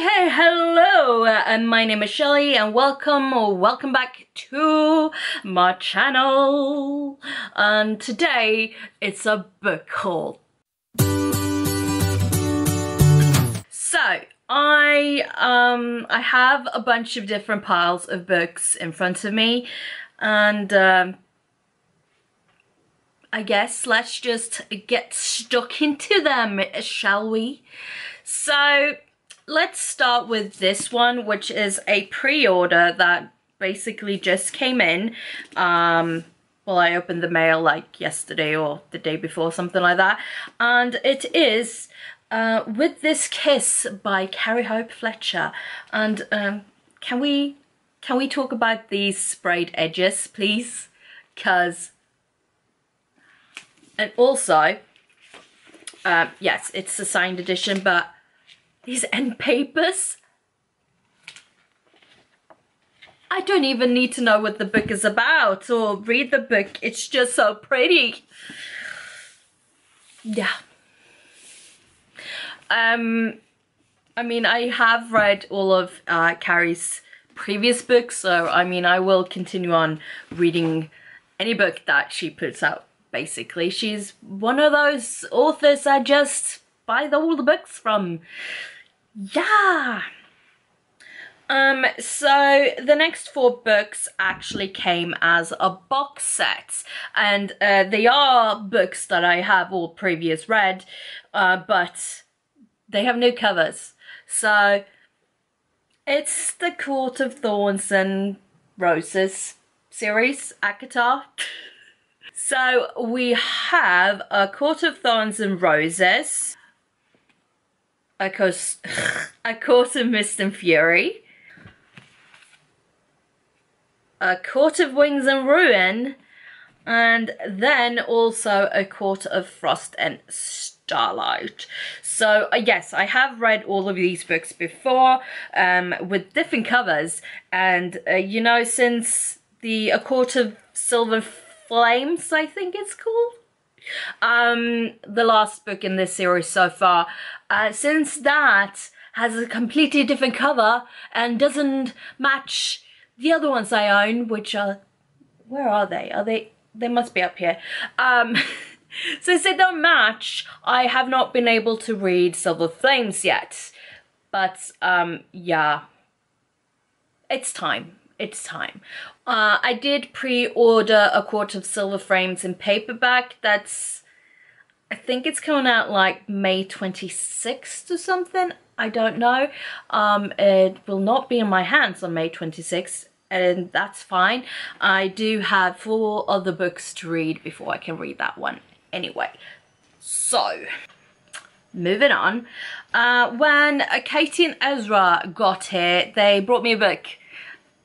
Hey, hello, my name is Shelley and welcome or welcome back to my channel. Today it's a book haul. So I have a bunch of different piles of books in front of me, and I guess let's just get stuck into them, shall we? So let's start with this one, which is a pre-order that basically just came in. Well, I opened the mail like yesterday or the day before, something like that. And it is With This Kiss by Carrie Hope Fletcher. And can we talk about these sprayed edges, please? Because... And also, yes, it's a signed edition, but these end papers, I don't even need to know what the book is about or read the book. It's just so pretty. Yeah. I mean, I have read all of Carrie's previous books, so I mean, I will continue on reading any book that she puts out, basically. She's one of those authors I just buy all the books from. Yeah! So the next four books actually came as a box set, and they are books that I have all previous read, but they have new covers. So it's the Court of Thorns and Roses series, ACOTAR. So we have A Court of Thorns and Roses, A Court of Mist and Fury, A Court of Wings and Ruin, and then also A Court of Frost and Starlight. So yes, I have read all of these books before, with different covers, and you know, since the A Court of Silver Flames, I think it's called, the last book in this series so far, since that has a completely different cover and doesn't match the other ones I own, which are... Where are they? Are they... They must be up here. Since they don't match, I have not been able to read Silver Flames yet. But, yeah. It's time. It's time. I did pre-order A Court of Silver Flames in paperback. That's... I think it's coming out like May 26th or something. I don't know. It will not be in my hands on May 26th, and that's fine. I do have four other books to read before I can read that one anyway. So, moving on. When Katie and Ezra got here, they brought me a book.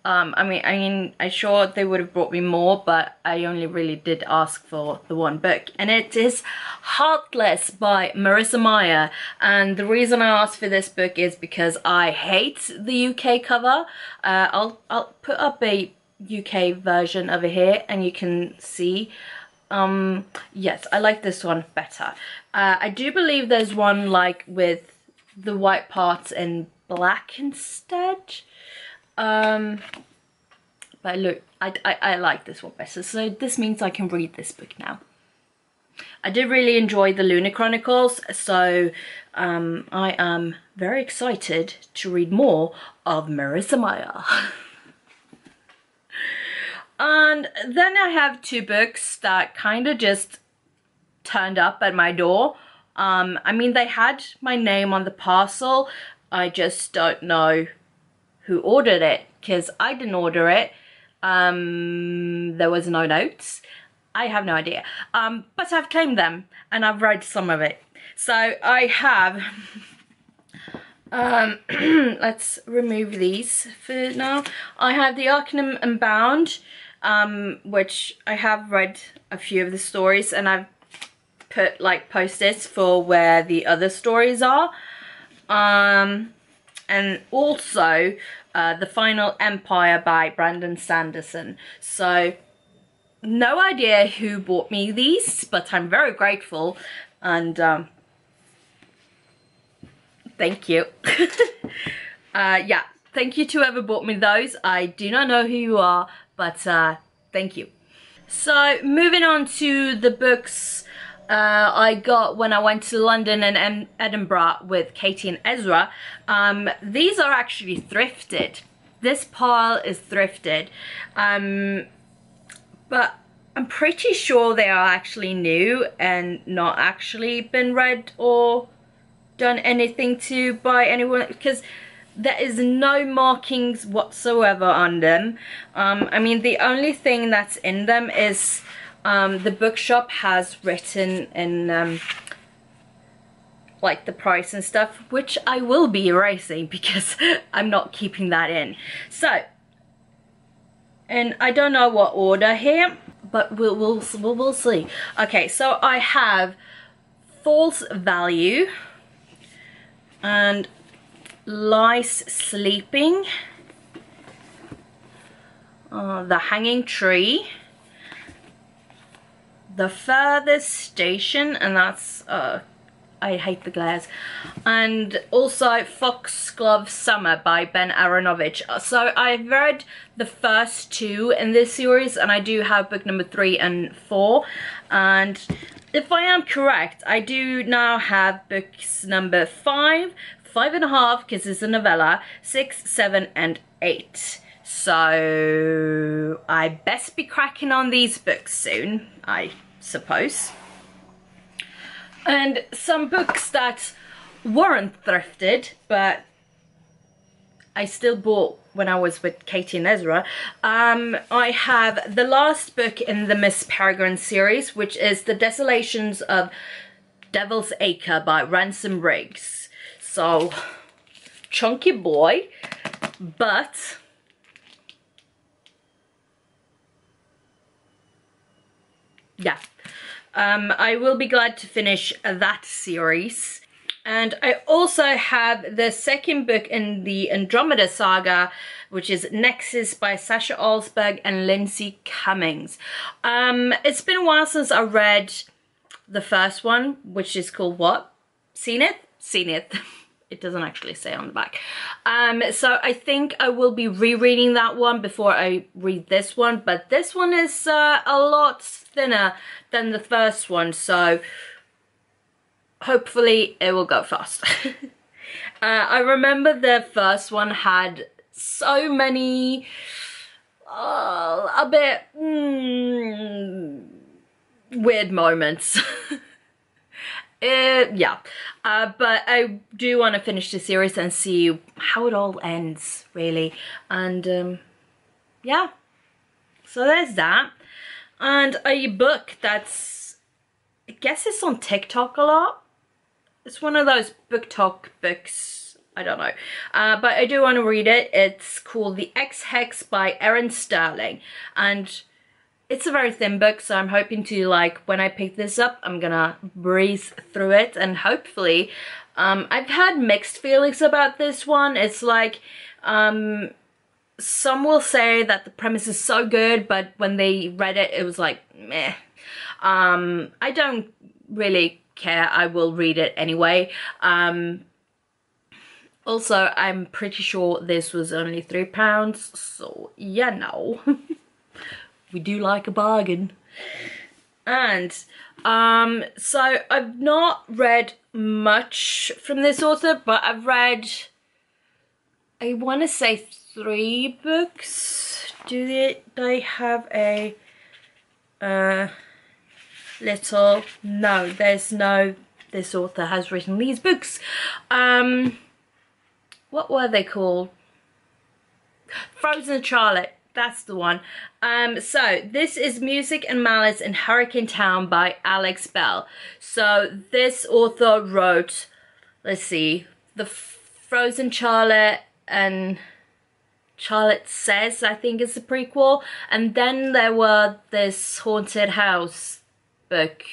I mean, I'm sure they would have brought me more, but I only really did ask for the one book. And it is Heartless by Marissa Meyer. And the reason I asked for this book is because I hate the UK cover. I'll put up a UK version over here and you can see. Yes, I like this one better. I do believe there's one like with the white parts in black instead. But look, I like this one better, so this means I can read this book now. I did really enjoy the Lunar Chronicles, so I am very excited to read more of Marissa Meyer. And then I have two books that kind of just turned up at my door. I mean, they had my name on the parcel, I just don't know who ordered it, because I didn't order it. There was no notes. I have no idea. But I've claimed them, and I've read some of it. So I have... let's remove these for now. I have The Arcanum Unbound, which I have read a few of the stories, and I've put, like, post-its for where the other stories are. And also The Final Empire by Brandon Sanderson. So no idea who bought me these, but I'm very grateful, and thank you. Yeah, thank you to whoever bought me those. I do not know who you are, but thank you. So moving on to the books I got when I went to London and Edinburgh with Katie and Ezra. These are actually thrifted. This pile is thrifted, but I'm pretty sure they are actually new and not actually been read or done anything to by anyone, because there is no markings whatsoever on them. I mean, the only thing that's in them is the bookshop has written in like the price and stuff, which I will be erasing because I'm not keeping that in. So, and I don't know what order here, but we'll see. Okay, so I have False Value and Lies Sleeping, The Hanging Tree, The Furthest Station, and that's I hate the glares, and also Foxglove Summer by Ben Aaronovitch. So I've read the first two in this series, and I do have book number 3 and 4, and if I am correct, I do now have books number 5, 5.5, because it's a novella, 6, 7, and 8. So I best be cracking on these books soon, I suppose. And some books that weren't thrifted, but I still bought when I was with Katie and Ezra. I have the last book in the Miss Peregrine series, which is The Desolations of Devil's Acre by Ransom Riggs. So, chunky boy, but yeah. I will be glad to finish that series. And I also have the second book in the Andromeda Saga, which is Nexus by Sasha Alsberg and Lindsay Cummings. It's been a while since I read the first one, which is called what? Zenith? Zenith. It doesn't actually say on the back. So I think I will be rereading that one before I read this one, but this one is a lot thinner than the first one, so hopefully it will go fast. I remember the first one had so many a bit weird moments. Yeah, but I do want to finish the series and see how it all ends, really. And yeah, so there's that. And a book that's, I guess it's on TikTok a lot. It's one of those book talk books, I don't know. But I do want to read it. It's called The X-Hex by Erin Sterling. And it's a very thin book, so I'm hoping to, like, when I pick this up, I'm gonna breeze through it, and hopefully, I've had mixed feelings about this one. It's like, some will say that the premise is so good, but when they read it, it was like, meh. I don't really care, I will read it anyway. Also, I'm pretty sure this was only £3, so, yeah, no. We do like a bargain. And so I've not read much from this author, but I've read, I want to say 3 books. Do they have a little, no, there's no, this author has written these books. What were they called? Frozen Charlotte. That's the one. So this is Music and Malice in Hurricane Town by Alex Bell. So this author wrote, let's see, the Frozen Charlotte and Charlotte Says, I think is the prequel. And then there were this Haunted House book.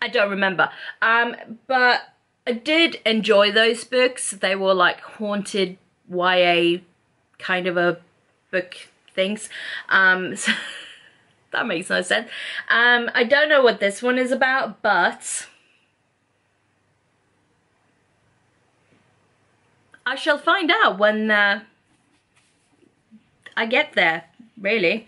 I don't remember. But I did enjoy those books. They were like haunted YA kind of a book things, so that makes no sense. I don't know what this one is about, but I shall find out when I get there, really.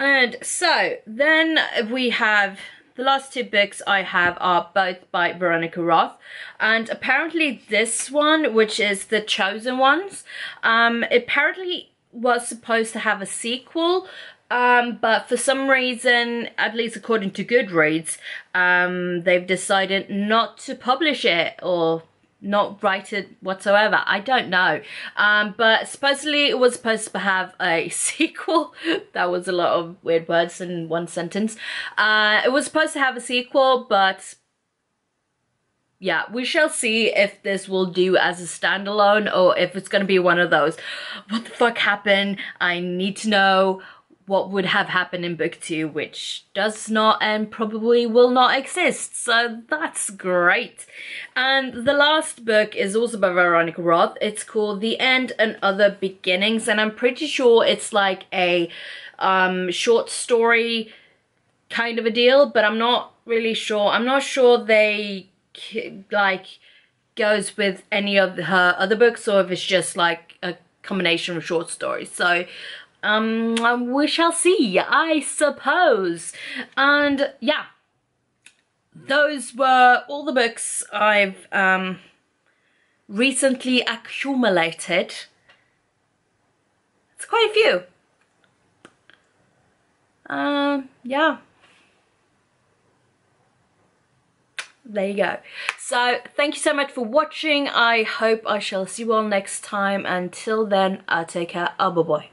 And so then we have the last two books I have are both by Veronica Roth, and apparently this one, which is The Chosen Ones, apparently was supposed to have a sequel, but for some reason, at least according to Goodreads, they've decided not to publish it or not write it whatsoever. I don't know, but supposedly it was supposed to have a sequel. That was a lot of weird words in one sentence. It was supposed to have a sequel, but yeah, we shall see if this will do as a standalone or if it's going to be one of those what the fuck happened, I need to know what would have happened in book two, which does not and probably will not exist. So that's great. And the last book is also by Veronica Roth. It's called The End and Other Beginnings, and I'm pretty sure it's like a short story kind of a deal, but I'm not really sure. I'm not sure they like goes with any of her other books or if it's just like a combination of short stories. So we shall see, I suppose. And yeah, those were all the books I've recently accumulated. It's quite a few. Yeah, there you go. So thank you so much for watching. I hope I shall see you all next time. Until then, take care. Bye-bye.